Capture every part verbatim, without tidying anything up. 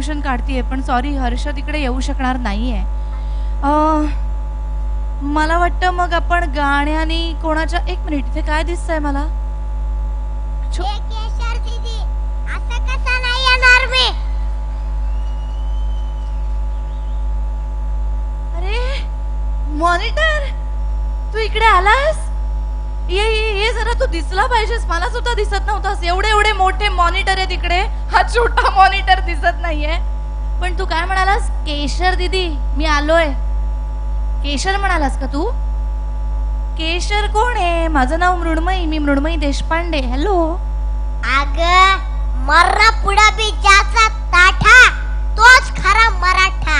Contribution काढती है, पण sorry Harshad इकडे येऊ शकणार नाहीये। मला वाटतं मग आपण गाण्याने कोणाच्या एक मिनिट इथे काय दिसतंय मला केशर दीदी असं कसा नाही येणार मी। अरे मॉनिटर तू इकडे आलास, ये ये जरा तू दिसला पाहिजेस, मला सुद्धा दिसत नव्हतास। एवढे एवढे मोठे मॉनिटर आहे तिकडे, हा छोटा मॉनिटर दिसत नाहीये। पण तू काय म्हणालास केशर दीदी मी आलोय, केशर म्हणालास का तू? केशर कोण आहे? माझं नाव मृण्मयी, मी मृण्मयी देशपांडे। हॅलो अगं मर्रा पुडा बी ज्याचा ताठा तोच खरा मराठा,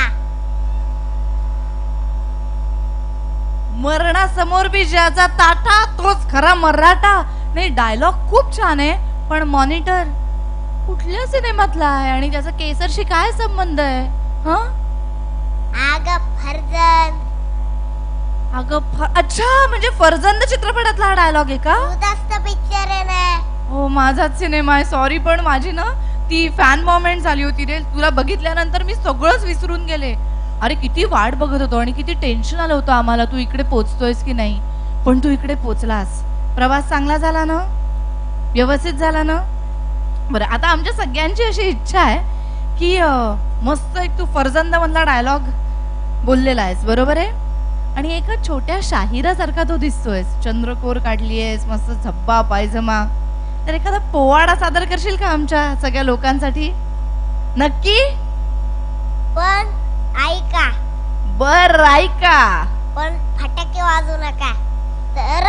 मरणा समोर भी ज्याचा ताठा तोच खरा मराठा। नाही डायलॉग खूप छान आहे, पण मॉनिटर कुठल्या सिनेमातला आहे आणि त्याचा केसरशी काय संबंध आहे? हा आगा फर्जन, आगा फर... अच्छा म्हणजे फर्जन चित्रपटातला हा डायलॉग आहे का? उदास्त पिक्चर आहे ना, ओ माझाच सिनेमा आहे। सॉरी पण माझी ना ती फॅन मोमेंट झाली होती रे, तुला बघितल्यानंतर मी सगळंच विसरून गेले। अरे किती वाट बघत होतो आणि किती टेन्शन आलं होतं आम्हाला तू इकडे पोहोचतोयस की नाही, पण तू इकडे पोहोचलास। प्रवास चांगला झाला ना, व्यवस्थित झाला ना? बरं आता आमच्या सगळ्यांची अशी इच्छा आहे की मस्त एक तू फरजंद मधला डायलॉग बोललेला आहेस बरोबर आहे, आणि एका छोट्या शाहिरासारखा तू दिसतोयस, चंद्रकोर काढली आहेस, मस्त झब्बा पायजमा। तर एखादा पोवाडा सादर करशील का आमच्या सगळ्या लोकांसाठी? नक्की पण ऐका बर, ऐका पण फटाके वाजू नका। तर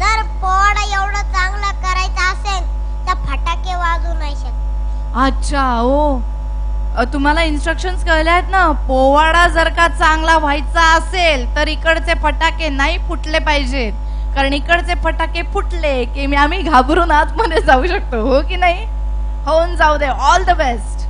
जर पोवाडा एवढा चांगला करायचा असेल तर फटाके वाजू नाही शकत। अच्छा हो, तुम्हाला इन्स्ट्रक्शन्स कळल्या आहेत ना? पोवाडा जर का चांगला व्हायचा असेल तर इकडचे फटाके नाही फुटले पाहिजेत, कारण इकडचे फटाके फुटले की आम्ही घाबरून आतमध्ये जाऊ शकतो, हो की नाही? होऊन जाऊ दे, ऑल द बेस्ट।